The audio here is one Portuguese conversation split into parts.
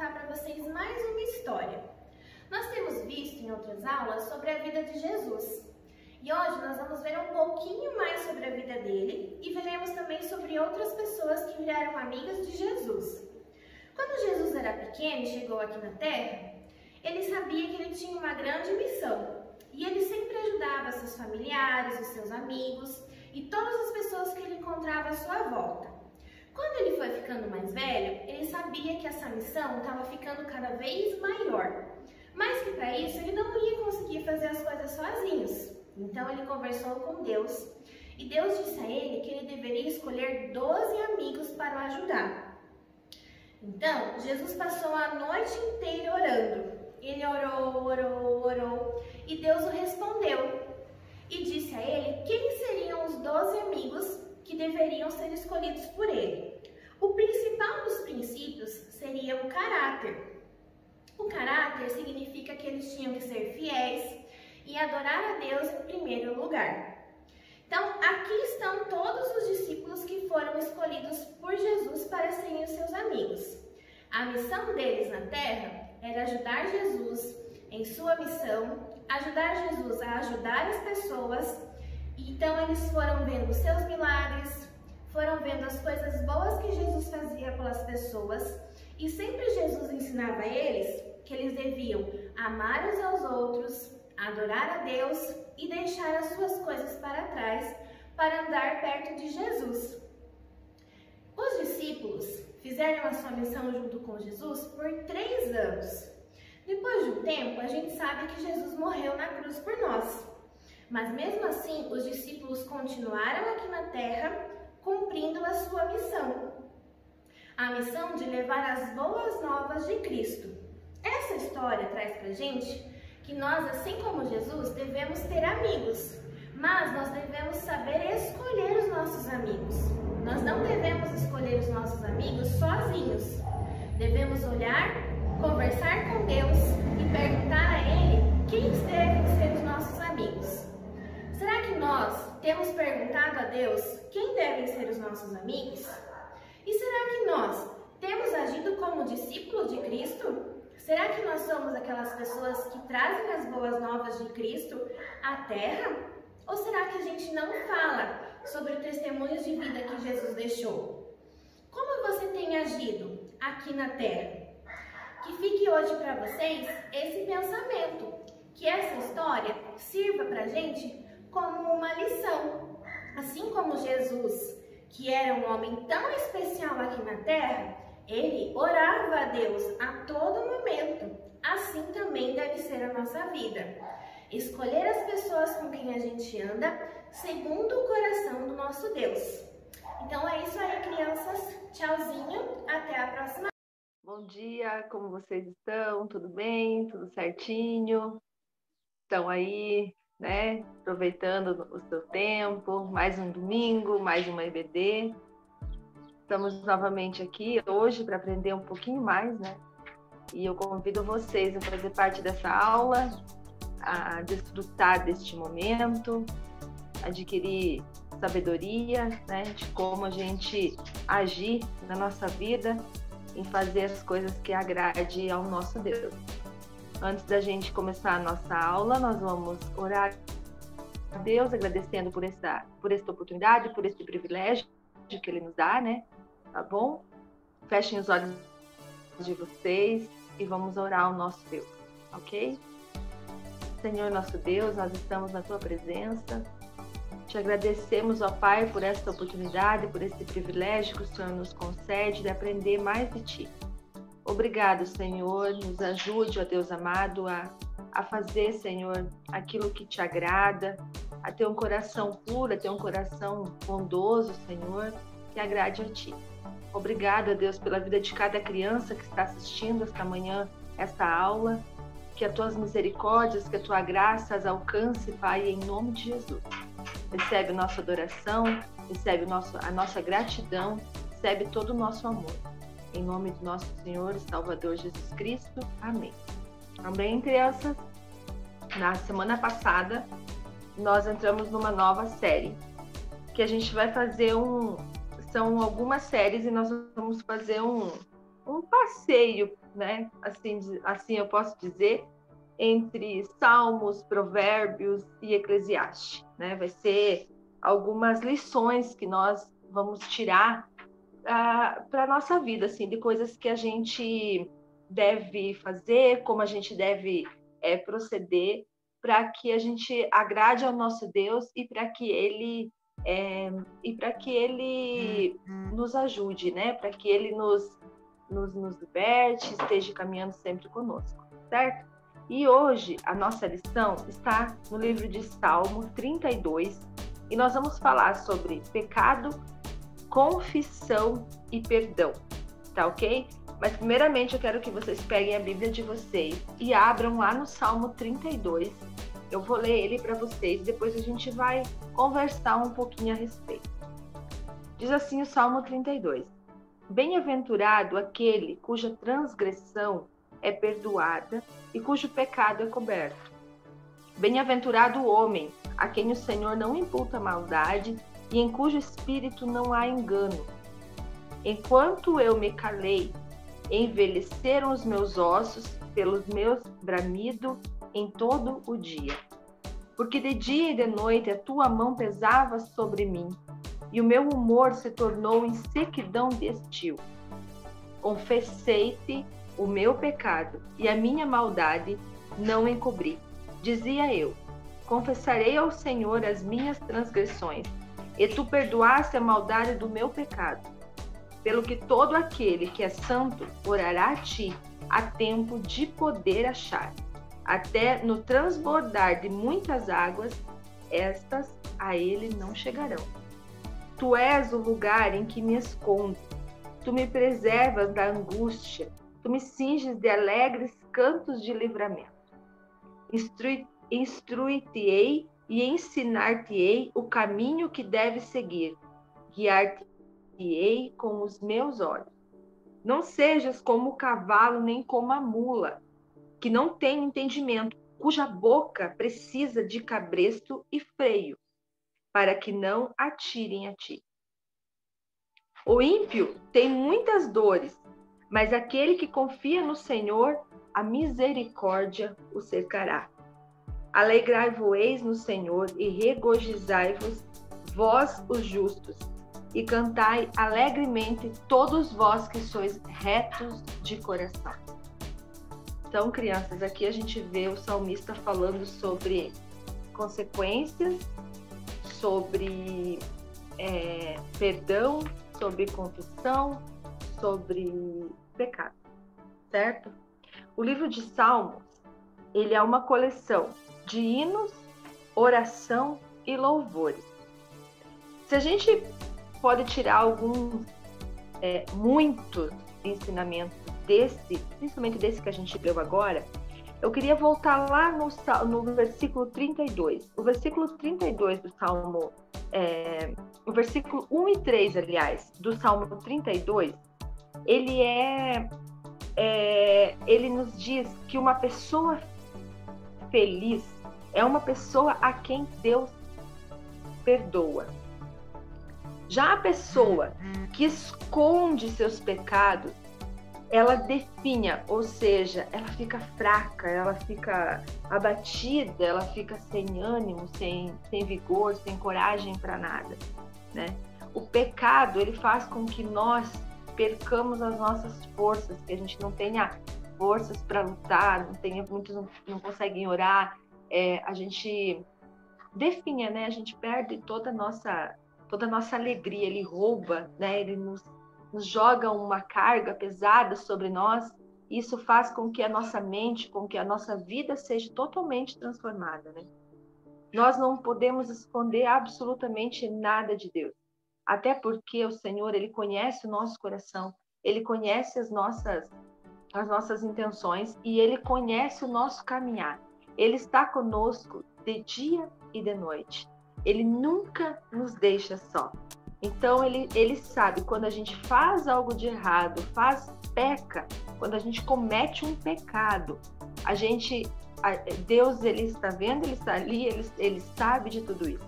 contar para vocês mais uma história. Nós temos visto em outras aulas sobre a vida de Jesus. E hoje nós vamos ver um pouquinho mais sobre a vida dele e veremos também sobre outras pessoas que viraram amigas de Jesus. Quando Jesus era pequeno e chegou aqui na Terra, ele sabia que ele tinha uma grande missão e ele sempre ajudava seus familiares, os seus amigos e todas as pessoas que ele encontrava à sua volta. Quando ele foi ficando mais velho, ele sabia que essa missão estava ficando cada vez maior, mas que para isso ele não ia conseguir fazer as coisas sozinhos. Então ele conversou com Deus e Deus disse a ele que ele deveria escolher 12 amigos para o ajudar. Então Jesus passou a noite inteira orando. Ele orou e Deus o respondeu e disse a ele quem seriam os 12 amigos que deveriam ser escolhidos por ele. O principal dos princípios seria o caráter. O caráter significa que eles tinham que ser fiéis e adorar a Deus em primeiro lugar. Então, aqui estão todos os discípulos que foram escolhidos por Jesus para serem os seus amigos. A missão deles na Terra era ajudar Jesus em sua missão, ajudar Jesus a ajudar as pessoas. Então, eles foram vendo seus milagres, foram vendo as coisas boas que Jesus fazia pelas pessoas e sempre Jesus ensinava a eles que eles deviam amar uns aos outros, adorar a Deus e deixar as suas coisas para trás para andar perto de Jesus. Os discípulos fizeram a sua missão junto com Jesus por 3 anos. Depois de um tempo, a gente sabe que Jesus morreu na cruz por nós. Mas mesmo assim, os discípulos continuaram aqui na Terra cumprindo a sua missão. A missão de levar as boas novas de Cristo. Essa história traz pra gente que nós, assim como Jesus, devemos ter amigos, mas nós devemos saber escolher os nossos amigos. Nós não devemos escolher os nossos amigos sozinhos. Devemos olhar, conversar com Deus e perguntar a Ele quem devem ser os nossos amigos. Será que nós temos perguntado a Deus quem devem ser os nossos amigos? E será que nós temos agido como discípulo de Cristo? Será que nós somos aquelas pessoas que trazem as boas novas de Cristo à Terra? Ou será que a gente não fala sobre o testemunho de vida que Jesus deixou? Como você tem agido aqui na Terra? Que fique hoje para vocês esse pensamento, que essa história sirva para a gente como uma lição. Assim como Jesus, que era um homem tão especial aqui na Terra, ele orava a Deus a todo momento. Assim também deve ser a nossa vida. Escolher as pessoas com quem a gente anda, segundo o coração do nosso Deus. Então é isso aí, crianças. Tchauzinho, até a próxima. Bom dia, como vocês estão? Tudo bem? Tudo certinho? Estão aí, né? Aproveitando o seu tempo. Mais um domingo, mais uma EBD. Estamos novamente aqui hoje para aprender um pouquinho mais, né? E eu convido vocês a fazer parte dessa aula, a desfrutar deste momento, adquirir sabedoria, né? De como a gente agir na nossa vida em fazer as coisas que agrade ao nosso Deus. Antes da gente começar a nossa aula, nós vamos orar a Deus, agradecendo por esta oportunidade, por este privilégio que Ele nos dá, né? Tá bom? Fechem os olhos de vocês e vamos orar ao nosso Deus, ok? Senhor nosso Deus, nós estamos na Tua presença. Te agradecemos, ó Pai, por esta oportunidade, por este privilégio que o Senhor nos concede de aprender mais de Ti. Obrigado, Senhor. Nos ajude, ó Deus amado, a fazer, Senhor, aquilo que Te agrada, a ter um coração puro, a ter um coração bondoso, Senhor, que agrade a Ti. Obrigada, Deus, pela vida de cada criança que está assistindo esta manhã, esta aula, que as Tuas misericórdias, que a Tua graça as alcance, Pai, em nome de Jesus. Recebe nossa adoração, recebe a nossa gratidão, recebe todo o nosso amor. Em nome do nosso Senhor e Salvador Jesus Cristo, amém. Amém, crianças? Na semana passada, nós entramos numa nova série, que a gente vai fazer são algumas séries e nós vamos fazer um passeio né? Assim eu posso dizer, entre Salmos, Provérbios e Eclesiastes, né? Vai ser algumas lições que nós vamos tirar para a nossa vida, assim, de coisas que a gente deve fazer, como a gente deve proceder para que a gente agrade ao nosso Deus e para que Ele nos ajude, né? Para que Ele nos liberte, esteja caminhando sempre conosco, certo? E hoje a nossa lição está no livro de Salmo 32 e nós vamos falar sobre pecado, confissão e perdão, tá ok? Mas primeiramente eu quero que vocês peguem a Bíblia de vocês e abram lá no Salmo 32. Eu vou ler ele para vocês, depois a gente vai conversar um pouquinho a respeito. Diz assim o Salmo 32. Bem-aventurado aquele cuja transgressão é perdoada e cujo pecado é coberto. Bem-aventurado o homem, a quem o Senhor não imputa maldade e em cujo espírito não há engano. Enquanto eu me calei, envelheceram os meus ossos pelos meus bramidos em todo o dia. Porque de dia e de noite a tua mão pesava sobre mim, e o meu humor se tornou em sequidão de estio. Confessei-te o meu pecado, e a minha maldade não encobri. Dizia eu, confessarei ao Senhor as minhas transgressões, e tu perdoaste a maldade do meu pecado. Pelo que todo aquele que é santo orará a ti, a tempo de poder achar. Até no transbordar de muitas águas, estas a ele não chegarão. Tu és o lugar em que me escondo. Tu me preservas da angústia. Tu me cinges de alegres cantos de livramento. Instruir-te-ei e ensinar-te-ei o caminho que deves seguir. Guiar-te-ei com os meus olhos. Não sejas como o cavalo nem como a mula, que não tem entendimento, cuja boca precisa de cabresto e freio, para que não atirem a ti. O ímpio tem muitas dores, mas aquele que confia no Senhor, a misericórdia o cercará. Alegrai-vos no Senhor e regozijai-vos, vós os justos, e cantai alegremente todos vós que sois retos de coração. Então, crianças, aqui a gente vê o salmista falando sobre consequências, sobre perdão, sobre confissão, sobre pecado, certo? O livro de Salmos, ele é uma coleção de hinos, oração e louvores. Se a gente pode tirar muitos ensinamentos principalmente desse que a gente leu agora, eu queria voltar lá no versículo 32. O versículo 32 do Salmo, o versículo 1 e 3, aliás, do Salmo 32, ele nos diz que uma pessoa feliz é uma pessoa a quem Deus perdoa. Já a pessoa que esconde seus pecados, ela definha, ou seja, ela fica fraca, ela fica abatida, ela fica sem ânimo, sem vigor, sem coragem para nada, né? O pecado, ele faz com que nós percamos as nossas forças, que a gente não tenha forças para lutar, muitos não conseguem orar, a gente definha, né? A gente perde toda a nossa alegria, ele rouba, né? Ele nos joga uma carga pesada sobre nós, e isso faz com que a nossa mente, com que a nossa vida seja totalmente transformada, né? Nós não podemos esconder absolutamente nada de Deus, até porque o Senhor, ele conhece o nosso coração, ele conhece as nossas intenções e ele conhece o nosso caminhar. Ele está conosco de dia e de noite. Ele nunca nos deixa só. Então, ele sabe, quando a gente faz algo de errado, peca, quando a gente comete um pecado, Deus, ele está vendo, ele está ali, ele sabe de tudo isso.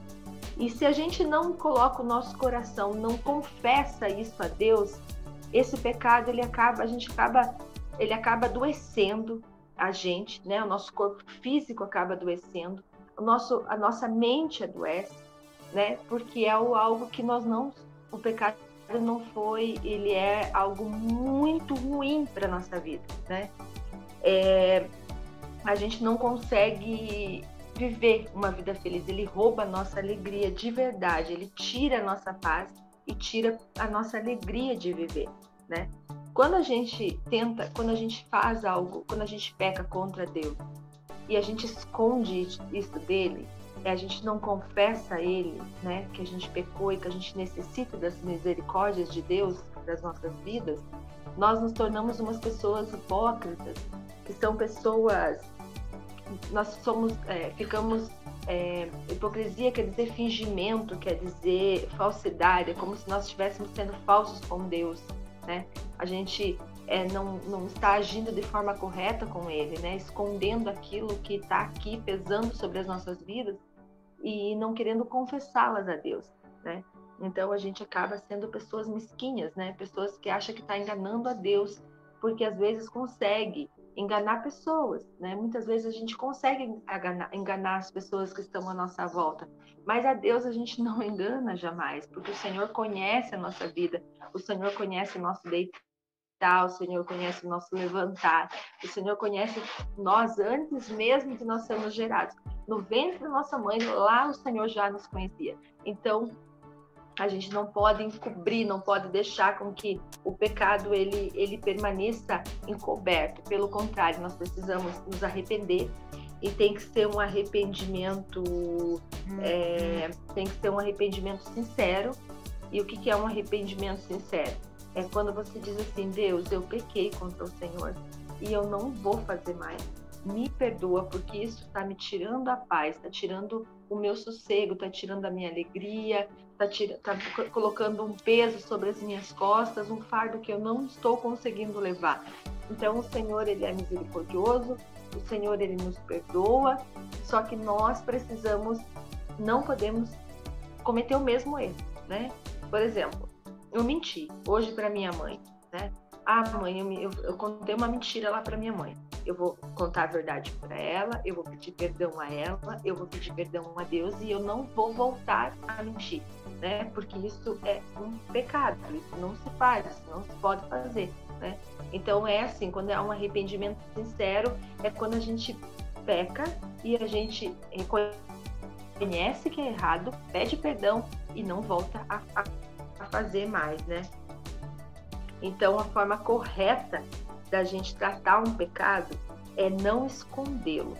E se a gente não coloca o nosso coração, não confessa isso a Deus, esse pecado, a gente acaba ele acaba adoecendo a gente, né? O nosso corpo físico acaba adoecendo, a nossa mente adoece, né? Porque é algo que nós não... O pecado não foi... Ele é algo muito ruim para a nossa vida, né? A gente não consegue viver uma vida feliz. Ele rouba a nossa alegria de verdade. Ele tira a nossa paz e tira a nossa alegria de viver, né? Quando a gente tenta, quando a gente faz algo, quando a gente peca contra Deus e a gente esconde isso dele, e a gente não confessa a ele, né, que a gente pecou e que a gente necessita das misericórdias de Deus para as nossas vidas, nós nos tornamos umas pessoas hipócritas, que são pessoas... Nós somos, ficamos... hipocrisia quer dizer fingimento, quer dizer falsidade, é como se nós estivéssemos sendo falsos com Deus, né? A gente não está agindo de forma correta com ele, né? Escondendo aquilo que está aqui pesando sobre as nossas vidas e não querendo confessá-las a Deus, né? Então a gente acaba sendo pessoas mesquinhas, né? Pessoas que acham que está enganando a Deus, porque às vezes consegue enganar pessoas, né? Muitas vezes a gente consegue enganar as pessoas que estão à nossa volta, mas a Deus a gente não engana jamais, porque o Senhor conhece a nossa vida, o Senhor conhece o nosso deitar, o Senhor conhece o nosso levantar, o Senhor conhece nós antes mesmo de nós sermos gerados. No ventre da nossa mãe, lá o Senhor já nos conhecia. Então, a gente não pode encobrir, não pode deixar com que o pecado ele permaneça encoberto. Pelo contrário, nós precisamos nos arrepender e tem que ser um arrependimento, tem que ser um arrependimento sincero. E o que é um arrependimento sincero? É quando você diz assim: Deus, eu pequei contra o Senhor e eu não vou fazer mais. Me perdoa, porque isso está me tirando a paz, está tirando o meu sossego, está tirando a minha alegria, está colocando um peso sobre as minhas costas, um fardo que eu não estou conseguindo levar. Então o Senhor, ele é misericordioso, o Senhor, ele nos perdoa, só que nós precisamos, não podemos cometer o mesmo erro, né? Por exemplo, eu menti hoje para minha mãe, né? Ah, mãe, eu contei uma mentira lá para minha mãe. Eu vou contar a verdade para ela, eu vou pedir perdão a ela, eu vou pedir perdão a Deus e eu não vou voltar a mentir, né? Porque isso é um pecado, isso não se faz, isso não se pode fazer, né? Então é assim, quando há um arrependimento sincero, é quando a gente peca e a gente reconhece que é errado, pede perdão e não volta a fazer mais, né? Então a forma correta da gente tratar um pecado é não escondê-lo,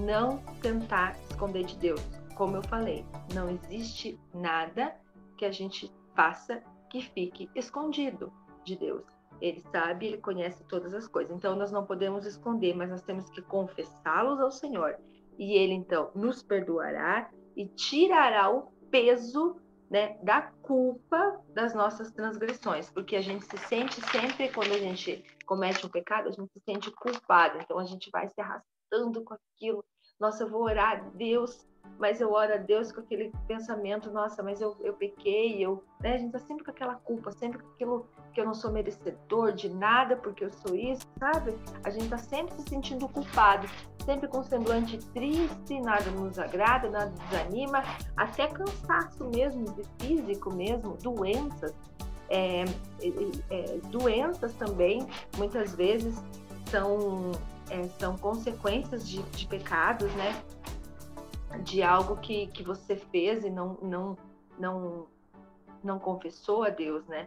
não tentar esconder de Deus. Como eu falei, não existe nada que a gente faça que fique escondido de Deus. Ele sabe, ele conhece todas as coisas. Então nós não podemos esconder, mas nós temos que confessá-los ao Senhor. E ele então nos perdoará e tirará o peso, né, da culpa das nossas transgressões, porque a gente se sente sempre, quando a gente comete um pecado, a gente se sente culpado, então a gente vai se arrastando com aquilo. Nossa, eu vou orar a Deus, mas eu oro a Deus com aquele pensamento, nossa, mas eu pequei, né? A gente tá sempre com aquela culpa, sempre com aquilo que eu não sou merecedor de nada, porque eu sou isso, sabe? A gente tá sempre se sentindo culpado, sempre com um semblante triste, nada nos agrada, nada desanima, até cansaço mesmo, de físico mesmo, doenças. Doenças também, muitas vezes, são consequências de pecados, né? De algo que você fez e não confessou a Deus, né?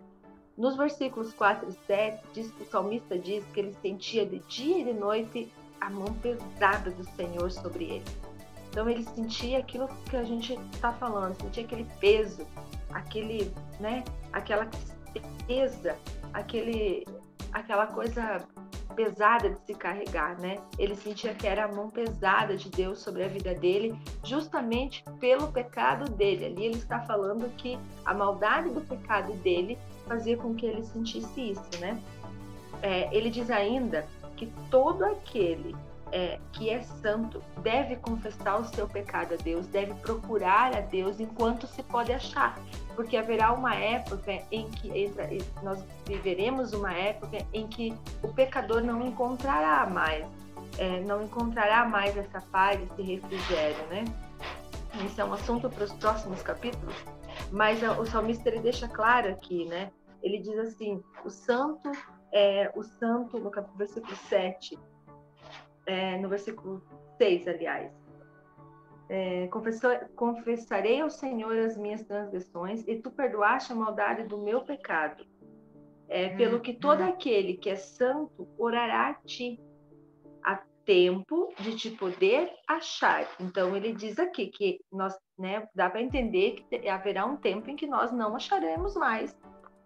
Nos versículos 4 e 7, diz que o salmista diz que ele sentia de dia e de noite a mão pesada do Senhor sobre ele. Então ele sentia aquilo que a gente está falando, sentia aquele peso, né? Aquela tristeza, aquela coisa pesada de se carregar, né? Ele sentia que era a mão pesada de Deus sobre a vida dele, justamente pelo pecado dele. Ali ele está falando que a maldade do pecado dele fazia com que ele sentisse isso, né? Ele diz ainda que todo aquele que é santo, deve confessar o seu pecado a Deus, deve procurar a Deus enquanto se pode achar, porque haverá uma época em que nós viveremos uma época em que o pecador não encontrará mais, essa paz, esse refrigério, né? Isso é um assunto para os próximos capítulos, mas o salmista ele deixa claro aqui, né? Ele diz assim, o santo, no versículo 7, no versículo 6, aliás, confessarei ao Senhor as minhas transgressões e tu perdoaste a maldade do meu pecado, pelo que todo aquele que é santo orará a ti, a tempo de te poder achar. Então ele diz aqui que nós, né, dá para entender que haverá um tempo em que nós não acharemos mais,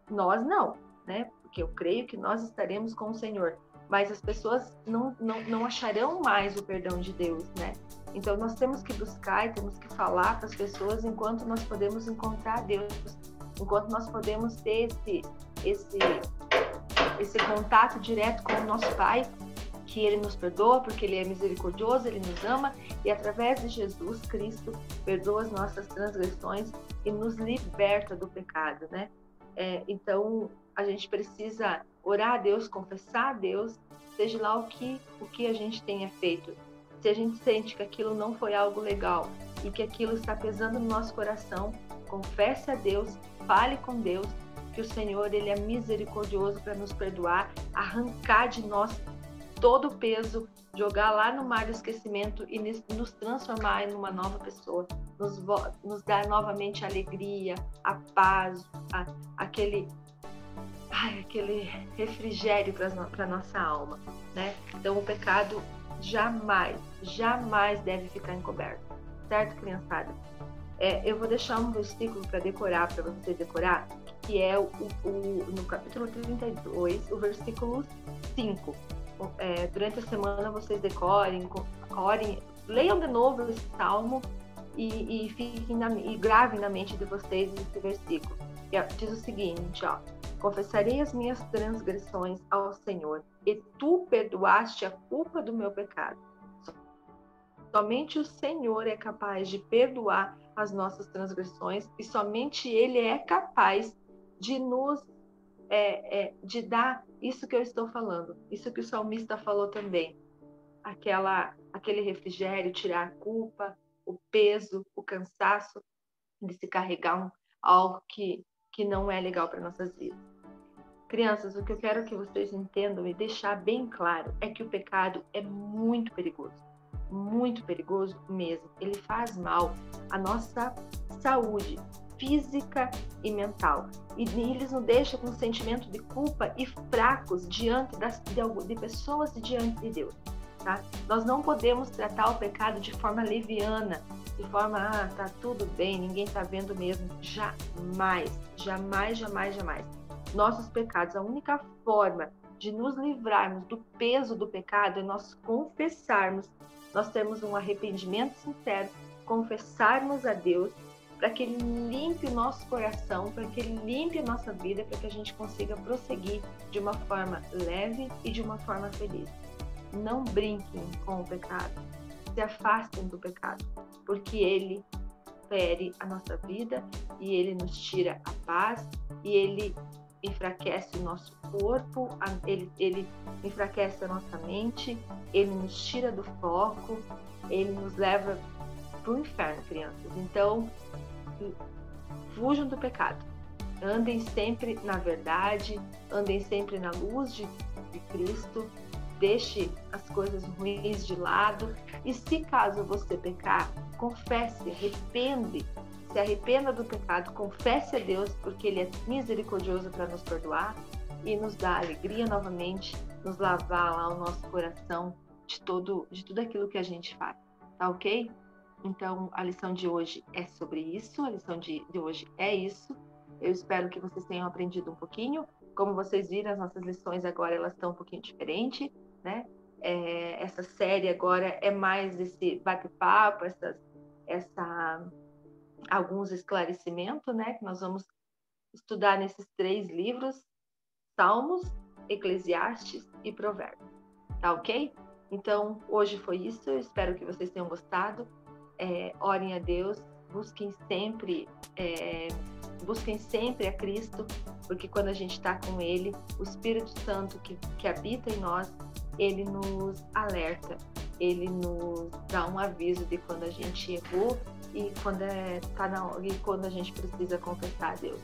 nós não, né? Porque eu creio que nós estaremos com o Senhor, mas as pessoas não acharão mais o perdão de Deus, né? Então nós temos que buscar e temos que falar para as pessoas enquanto nós podemos encontrar Deus, enquanto nós podemos ter esse contato direto com o nosso Pai, que Ele nos perdoa porque Ele é misericordioso, Ele nos ama e através de Jesus Cristo perdoa as nossas transgressões e nos liberta do pecado, né? Então a gente precisa orar a Deus, confessar a Deus, seja lá o que a gente tenha feito. Se a gente sente que aquilo não foi algo legal e que aquilo está pesando no nosso coração, confesse a Deus, fale com Deus, que o Senhor ele é misericordioso para nos perdoar, arrancar de nós todo o peso, jogar lá no mar do esquecimento e nos transformar em uma nova pessoa, nos dar novamente a alegria, a paz, aquele refrigério para a nossa alma, né? Então o pecado jamais deve ficar encoberto, certo, criançada? Eu vou deixar um versículo para você decorar, que é no capítulo 32, o versículo 5. Durante a semana vocês decorem, leiam de novo esse salmo e gravem na mente de vocês esse versículo. Diz o seguinte, ó: confessarei as minhas transgressões ao Senhor e tu perdoaste a culpa do meu pecado. Somente o Senhor é capaz de perdoar as nossas transgressões e somente Ele é capaz de nos de dar isso que eu estou falando, isso que o salmista falou também, aquele refrigério, tirar a culpa, o peso, o cansaço de se carregar algo que não é legal para nossas vidas. Crianças, o que eu quero que vocês entendam e deixar bem claro é que o pecado é muito perigoso mesmo. Ele faz mal à nossa saúde física e mental, e eles nos deixam com um sentimento de culpa e fracos diante de pessoas e diante de Deus, tá? Nós não podemos tratar o pecado de forma leviana, de forma, tá tudo bem, ninguém tá vendo mesmo, jamais. Nossos pecados, a única forma de nos livrarmos do peso do pecado é nós confessarmos, nós termos um arrependimento sincero, confessarmos a Deus, para que Ele limpe o nosso coração, para que Ele limpe a nossa vida, para que a gente consiga prosseguir de uma forma leve e de uma forma feliz. Não brinquem com o pecado, se afastem do pecado, porque Ele fere a nossa vida e Ele nos tira a paz e Ele enfraquece o nosso corpo, ele enfraquece a nossa mente, Ele nos tira do foco, Ele nos leva para o inferno, crianças. Então, fujam do pecado, andem sempre na verdade, andem sempre na luz de Cristo, deixe as coisas ruins de lado e se caso você pecar, confesse, se arrependa do pecado, confesse a Deus, porque Ele é misericordioso para nos perdoar e nos dar alegria novamente, nos lavar lá o nosso coração de tudo aquilo que a gente faz, tá ok? Então, a lição de hoje é sobre isso, a lição de hoje é isso. Eu espero que vocês tenham aprendido um pouquinho. Como vocês viram, as nossas lições agora elas estão um pouquinho diferentes, né? Essa série agora é mais esse bate-papo, alguns esclarecimentos, né? Que nós vamos estudar nesses 3 livros, Salmos, Eclesiastes e Provérbios, tá ok? Então, hoje foi isso. Eu espero que vocês tenham gostado. Orem a Deus, busquem sempre a Cristo, porque quando a gente está com Ele, o Espírito Santo que habita em nós, Ele nos alerta, Ele nos dá um aviso de quando a gente errou e quando a gente precisa confessar a Deus.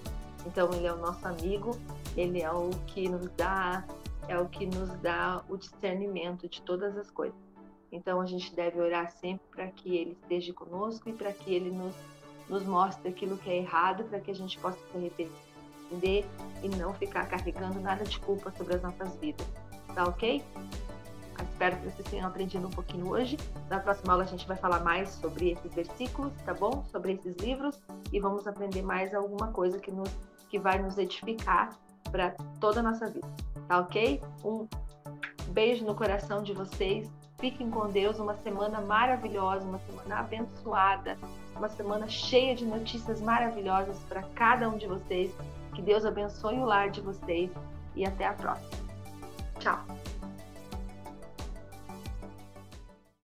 Então, Ele é o nosso amigo, Ele é o que nos dá, o discernimento de todas as coisas. Então, a gente deve orar sempre para que Ele esteja conosco e para que Ele nos mostre aquilo que é errado, para que a gente possa se arrepender e não ficar carregando nada de culpa sobre as nossas vidas. Tá ok? Espero que vocês tenham aprendido um pouquinho hoje. Na próxima aula a gente vai falar mais sobre esses versículos, tá bom? Sobre esses livros, e vamos aprender mais alguma coisa que vai nos edificar para toda a nossa vida, tá ok? Um beijo no coração de vocês. Fiquem com Deus. Uma semana maravilhosa, uma semana abençoada, uma semana cheia de notícias maravilhosas para cada um de vocês. Que Deus abençoe o lar de vocês e até a próxima. Tchau!